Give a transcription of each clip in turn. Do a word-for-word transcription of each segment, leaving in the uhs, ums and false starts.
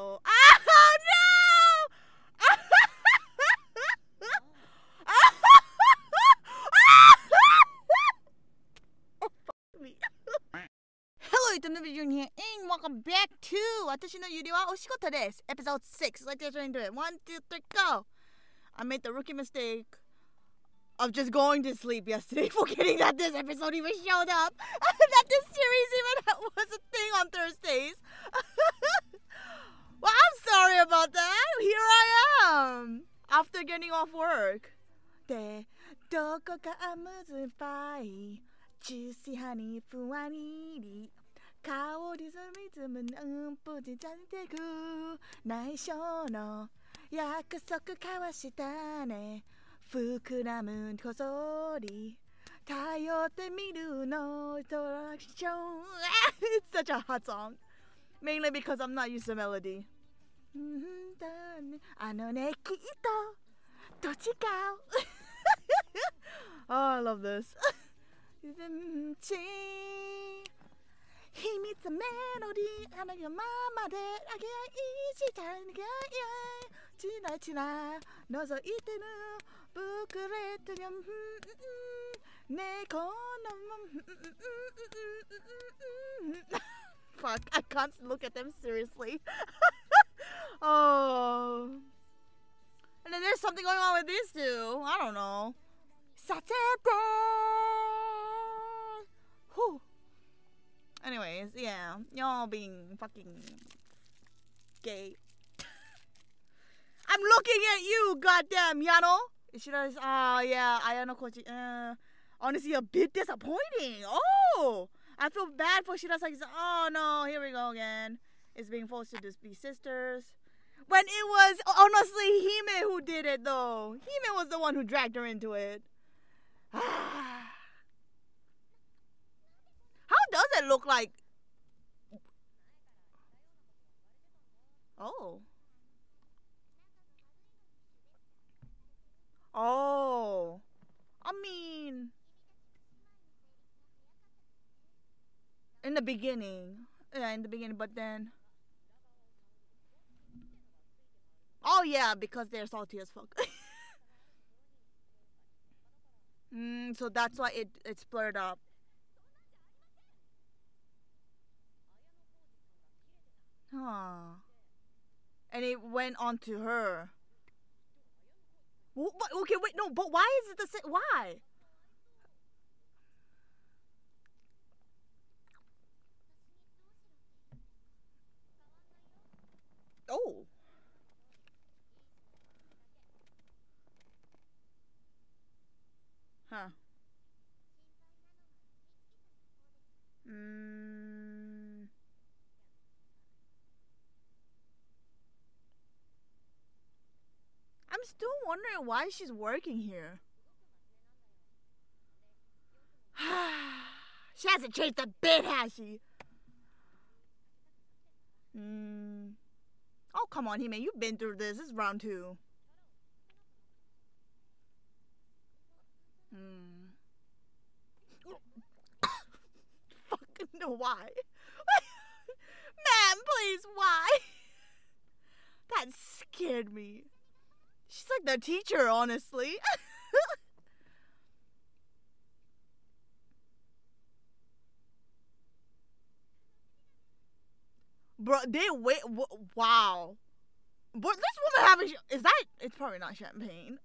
Oh, oh no! Oh, fuck me. Hello, it's Newbie Jun here, and welcome back to Watashi no Yuri wa Oshikoto desu, episode six. Let's get into it. One, two, three, go! I made the rookie mistake of just going to sleep yesterday, forgetting that this episode even showed up, that this series even was a thing on Thursdays. Well, I'm sorry about that. Here I am, after getting off work. De doko ka amuzubai, juicy honey fuwaniri, kaori zumizumu nunpu de janteku, naisho no yakusoku kawashita ne. Fukuramu kosori, tayotte miru no introduction. It's such a hot song. Mainly because I'm not used to melody. Ano ne kiitto dochika. Oh, I love this. Himitsu melody, ano yo mama de ageishitan ga ye. China china, nozoite nu. Fuck, I can't look at them seriously. Oh. And then there's something going on with these two. I don't know. Whew. Anyways, yeah. Y'all being fucking gay. I'm looking at you, goddamn Yano. Shirase, oh yeah, Ayanokōji. Uh, honestly, a bit disappointing. Oh, I feel bad for Shirase. Oh no, here we go again. It's being forced to just be sisters. When it was honestly Hime who did it though. Hime was the one who dragged her into it. How does it look like? Oh. Oh, I mean, in the beginning, yeah, in the beginning, but then, oh yeah, because they're salty as fuck. mm, so that's why it it's blurred up. Huh. And it went on to her. Okay, wait, no, but why is it the same? Why? Oh. Huh. Mm. I'm still wondering why she's working here. She hasn't changed a bit, has she? Mm. Oh, come on, Hime. You've been through this. This is round two. Mm. Fucking no, why? Man, please, why? That scared me. She's like the teacher, honestly. Bro, they wait. W wow. But this woman having. Is that. It's probably not champagne.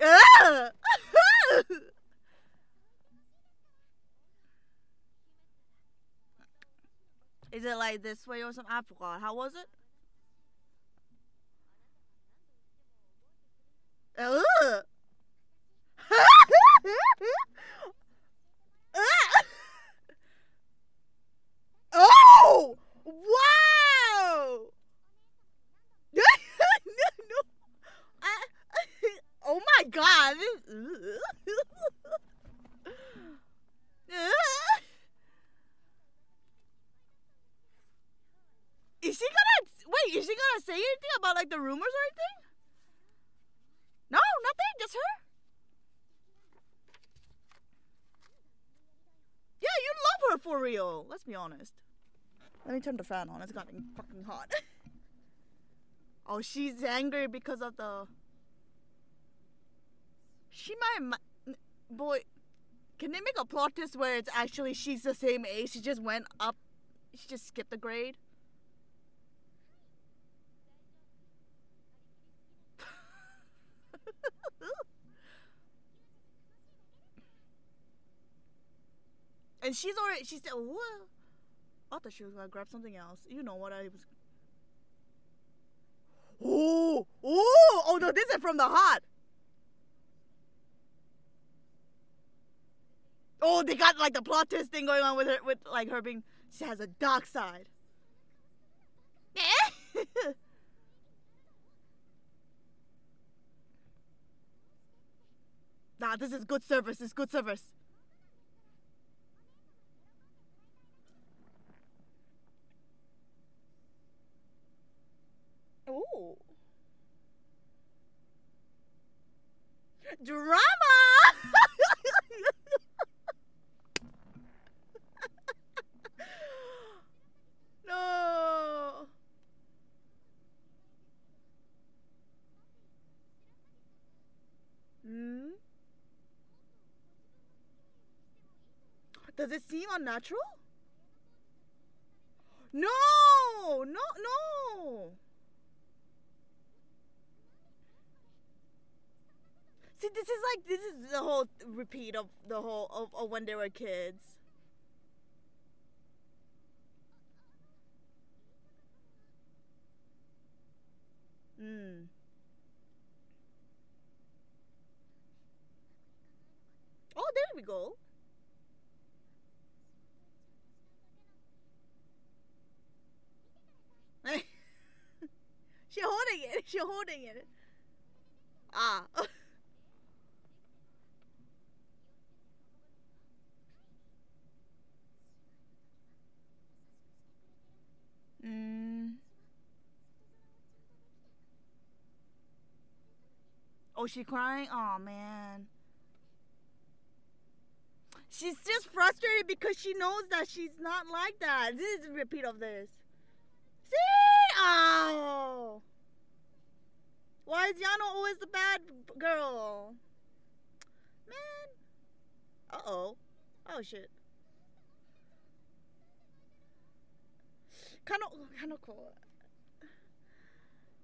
Yeah. Is it like this way or something? I forgot. How was it? Ugh. Oh! Wow! No, no. I, oh my god! Is she gonna, wait, is she gonna say anything about like the rumors or anything? No, nothing? for real. Let's be honest. Let me turn the fan on. It's getting fucking hot. Oh, she's angry because of the... She might... Boy, can they make a plot twist where it's actually she's the same age? She just went up. She just skipped a grade. And she's already, she said, what? I thought she was gonna grab something else. You know what I was. Oh, oh, oh no, this is from the heart. Oh, they got like the plot twist thing going on with her, with like her being, she has a dark side. Nah, this is good service, this is good service. Ooh. Drama! No. Hmm? Does it seem unnatural? No! No, no! See, this is like, this is the whole repeat of the whole, of, of when they were kids. Mm. Oh, there we go. She's holding it, she's holding it. Ah. Mm. Oh, she crying? Oh man. She's just frustrated because she knows that she's not like that. This is a repeat of this. See? Oh. Why is Yano always the bad girl? Man. Uh-oh. Oh shit. Kanoko, Kanoko.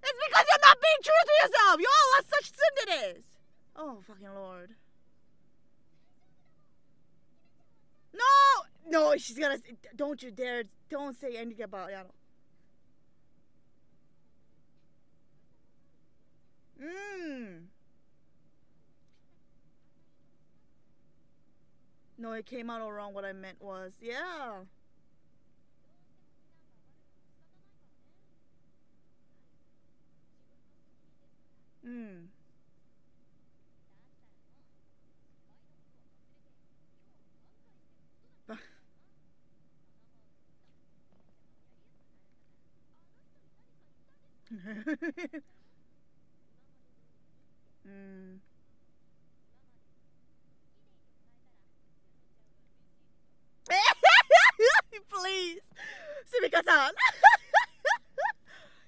It's because you're not being true to yourself! You all are such syndicates! Oh, fucking lord. No! No, she's gonna say, don't you dare, don't say anything about Yano. Mmm. No, it came out all wrong. What I meant was, yeah. Mm. Mm. Please, Sumika-san.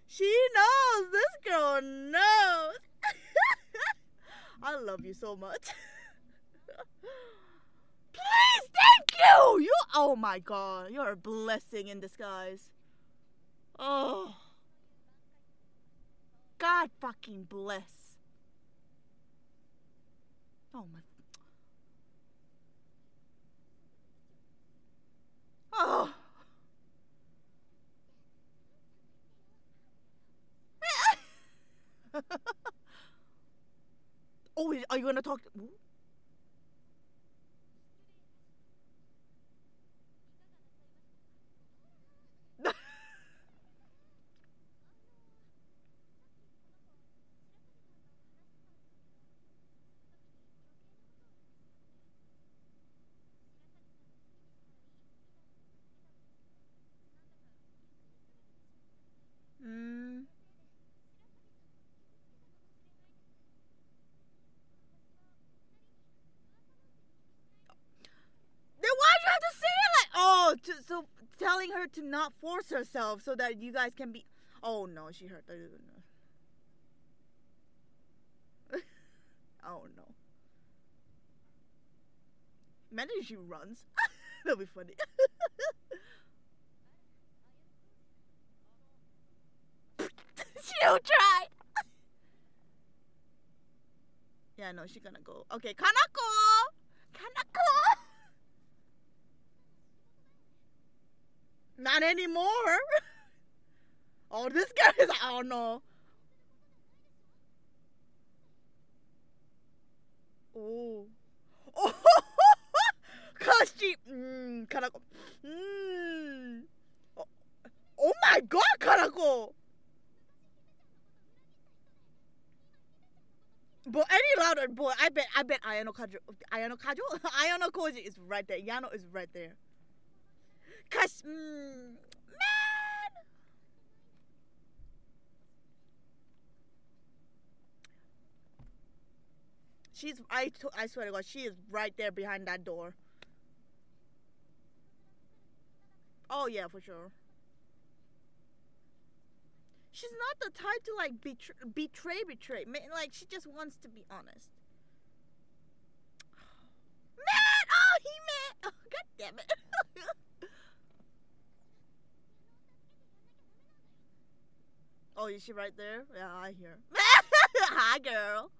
She knows, this girl knows. I love you so much. Please, thank you. You, oh my god, you're a blessing in disguise. Oh, God fucking bless. Oh my. Oh. Oh, are you gonna talk to me? her to not force herself so that you guys can be... Oh no, she hurt the... Oh no. Imagine she runs. That'll be funny. She'll try. Yeah, no, she's gonna go. Okay, Kanoko! Kanoko! Not anymore. Oh, this guy is, I don't know. Oh. Oh, cause she, mm, Kanako. Mm. Oh, oh my God, Kanako. Boy, any louder, boy. I bet, I bet Ayanokōji, Ayanokōji, Ayanokōji is right there. Yano is right there. Cause, mm, man. She's, I, I swear to God, she is right there behind that door. Oh yeah, for sure. She's not the type to like betray, betray, betray. Like she just wants to be honest. Man, oh Hime, oh God damn it. Oh, is she right there? Yeah, I hear. Hi, girl.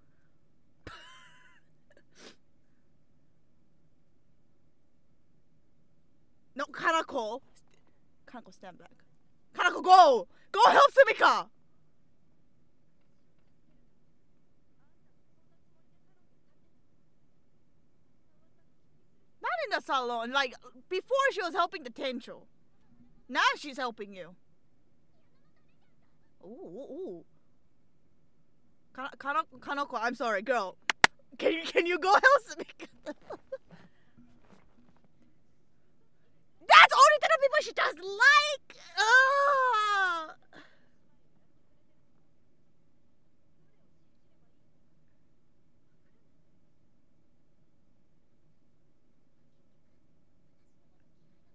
No, Kanako. Kanako, stand back. Kanako, go! Go help Sumika! Not in the salon. Like, before she was helping the Tencho. Now she's helping you. Ooh, ooh, ooh. Kan kan Kanoko, I'm sorry, girl. Can you, can you go help Sumika? That's only to the people she does like! Ugh.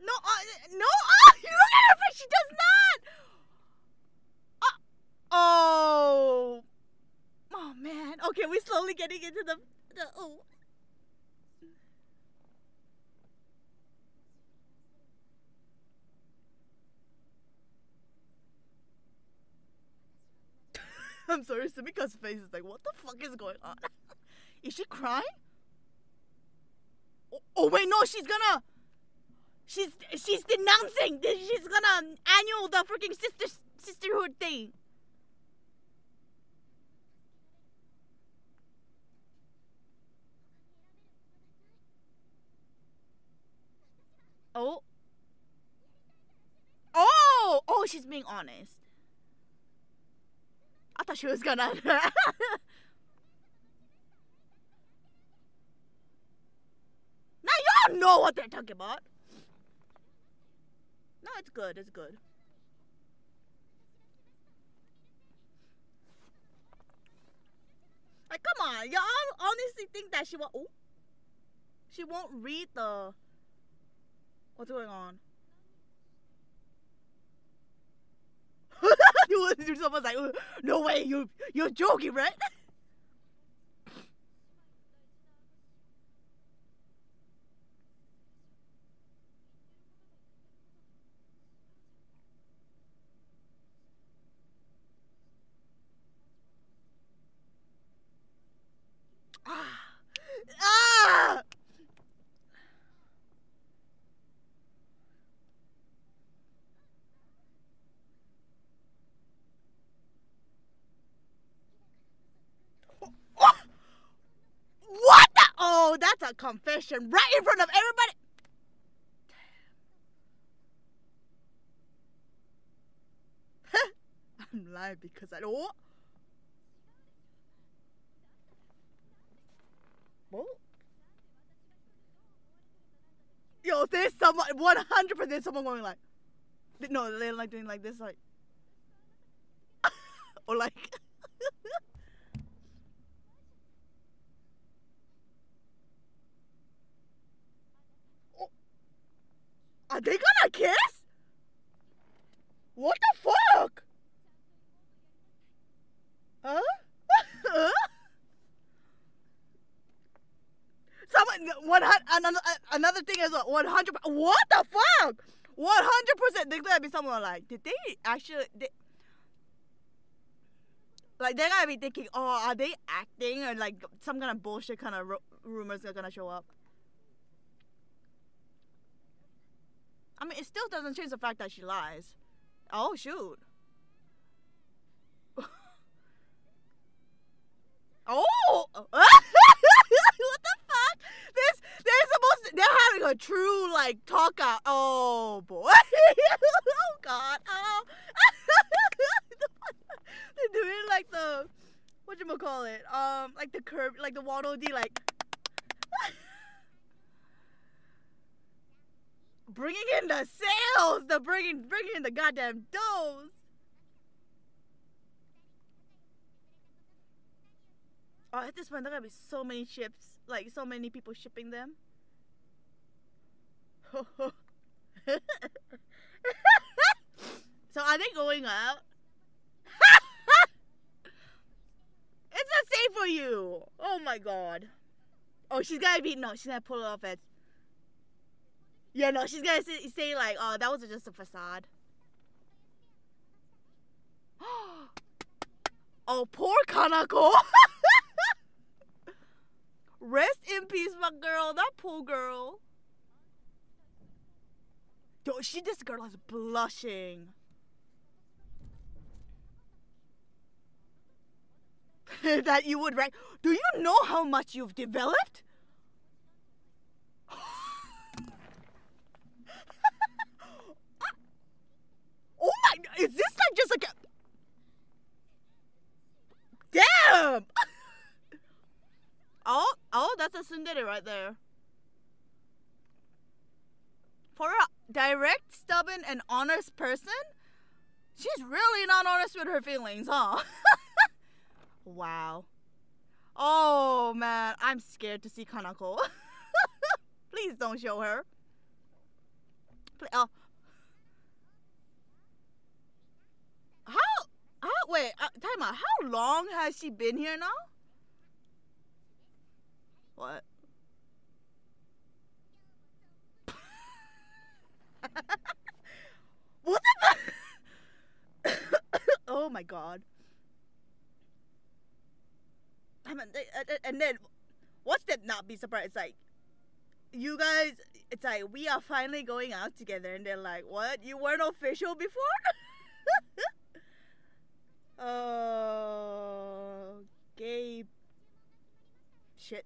No, uh, no, oh, you look at her, but she does not! Uh, oh. Oh, man. Okay, we're slowly getting into the... the oh. I'm sorry, Sumika's face is like, what the fuck is going on? Is she crying? Oh, oh wait, no, she's gonna... She's she's denouncing! She's gonna annul the freaking sister, sisterhood thing! Oh. Oh! Oh, she's being honest. I thought she was gonna. Now y'all know what they're talking about. No, it's good. It's good. Like, come on, y'all honestly think that she won't? Oh, she won't read the. What's going on? Someone's like, no way, you, you're joking, right? Ah! Ah! Oh, that's a confession right in front of everybody. I'm lying because I don't. What? Yo, there's someone one hundred percent someone going like, no, they're like doing like this, like, or like. Are they gonna kiss? one hundred. Another, another thing is one hundred. What the fuck? One hundred percent. There's gonna be someone like, did they actually? They, like they're gonna be thinking, oh, are they acting, or like some kind of bullshit kind of ru rumors are gonna show up. I mean, it still doesn't change the fact that she lies. Oh shoot. Oh, what the fuck? This, they're supposed to, they're having a true like talk out. Oh boy. Oh god. Oh. They're doing like the, whatchamacallit, um, like the curve, like the Waddle Dee, like. Bringing in the sales, the bringing, bringing in the goddamn doughs. Oh, at this point, there are gonna be so many ships, like so many people shipping them. So are they going out? It's not safe for you. Oh my god. Oh, she's gonna be no. She's gonna pull it off as. Yeah, no. She's gonna say, say like, oh, that was just a facade. Oh, poor Kanoko. Rest in peace, my girl. That poor girl. Yo, she, this girl is blushing. That you would rank. Do you know how much you've developed? Oh my, is this like just like a... Damn! Oh, oh, that's a tsundere right there. For a direct, stubborn, and honest person, she's really not honest with her feelings, huh? Wow. Oh man, I'm scared to see Kanako. Please don't show her. Please, oh. How? How? Wait, uh, time out. How long has she been here now? What? What the fuck? Oh my god. I mean, and then, what's that not be surprised? It's like, you guys, it's like, we are finally going out together. And they're like, what? You weren't official before? Oh, uh, gay shit.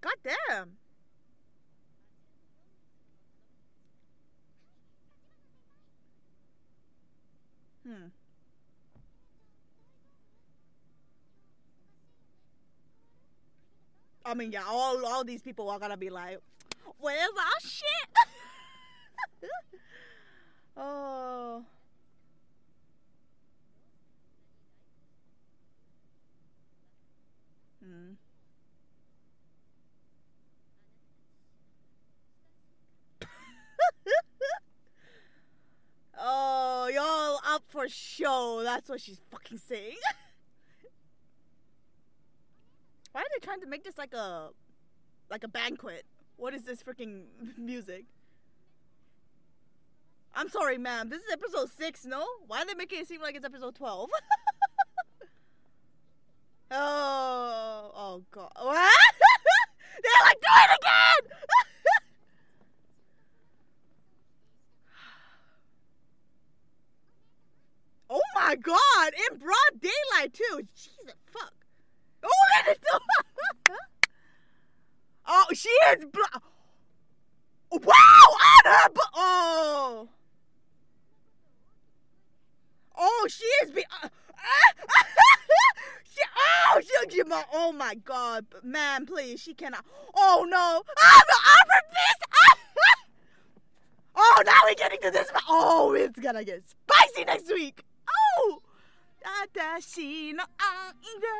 God damn. Hmm. I mean, yeah, all, all these people are gonna be like, where's our shit? Oh. Hmm. Oh, y'all up for show. That's what she's fucking saying. Why are they trying to make this like a, like a banquet? What is this freaking music? I'm sorry, ma'am. This is episode six, no? Why are they making it seem like it's episode twelve? Oh, oh god! They're like, do it again! Oh my god! In broad daylight too. Jesus fuck! Oh, that is oh, she is bl- wow! On her butt! Oh! Oh, she is be- uh, uh, she, oh, she, she, oh my god. Man, please, she cannot- oh no! Oh, the upper fist! Oh, now we're getting to this- oh, it's gonna get spicy next week! Oh! Atashi no ai ga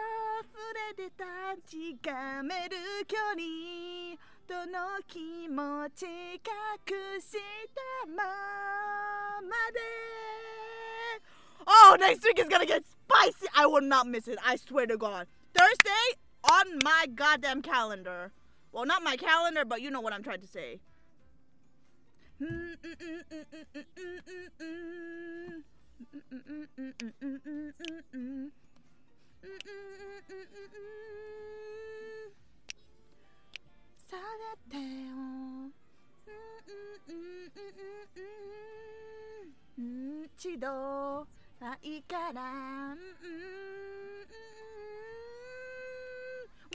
furete tachikameru kyori. Oh, next week is gonna get spicy. I will not miss it. I swear to God. Thursday, on my goddamn calendar. Well, not my calendar, but you know what I'm trying to say.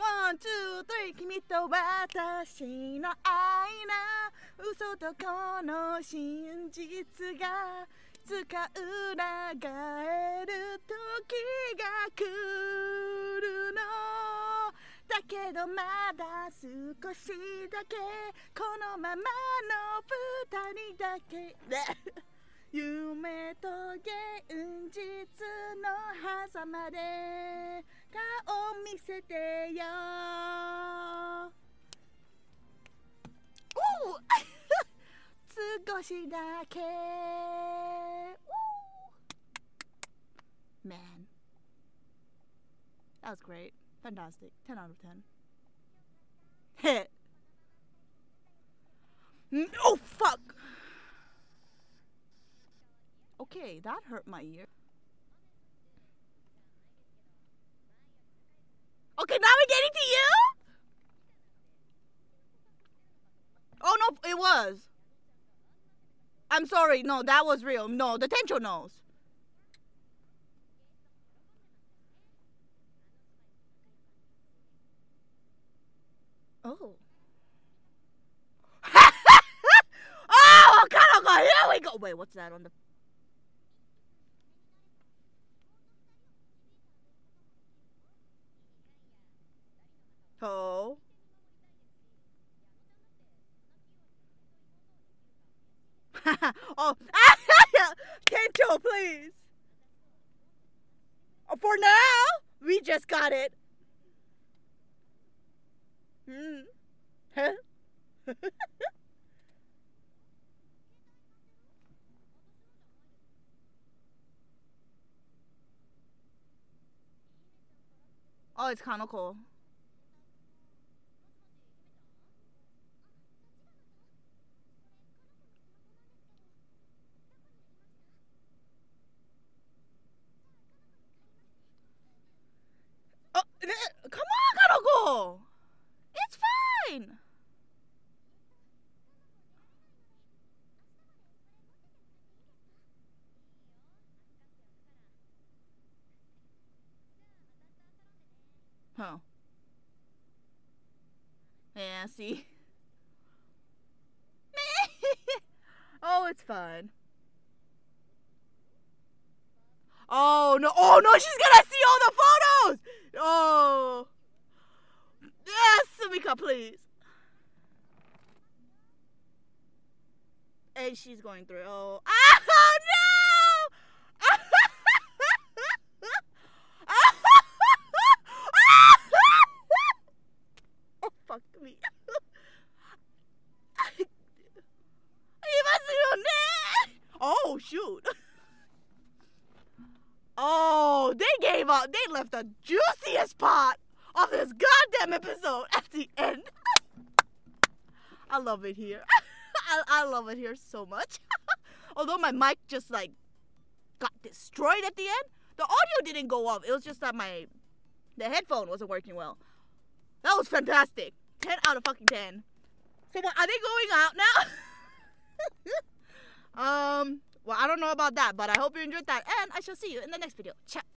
One, two, three, Kimi to watashi no ai na uso to kono shinjitsu ga tsukau nagaeru toki ga kuru no. Dakedo mada sukoshi dake kono mama no futani dake. Yume to genjitsu no hazama de kao misete yo. Ooh! Tsugoshi dake. Ooh! Man. That was great. Fantastic. ten out of ten. Hit. Oh, fuck! Okay, that hurt my ear. Okay, now we're getting to you? Oh no, it was. I'm sorry, no, that was real. No, the Tencho knows. Oh. Oh, Kanoko, here we go. Wait, what's that on the... Oh. Oh. Tencho, please. Oh, for now, we just got it. Hmm. Huh? Oh, it's Kanoko. Huh. Yeah, see? Oh, it's fine. Oh, no. Oh, no, she's gonna see all the photos! Oh. Yes, Sumika, please. And she's going through. Oh, oh no! Oh shoot. Oh, they gave up. They left the juiciest part of this goddamn episode at the end. I love it here. I, I love it here so much. Although my mic just like got destroyed at the end. The audio didn't go off. It was just that my the headphone wasn't working well. That was fantastic. ten out of fucking ten. So what, are they going out now? um, well, I don't know about that, but I hope you enjoyed that, and I shall see you in the next video. Ciao.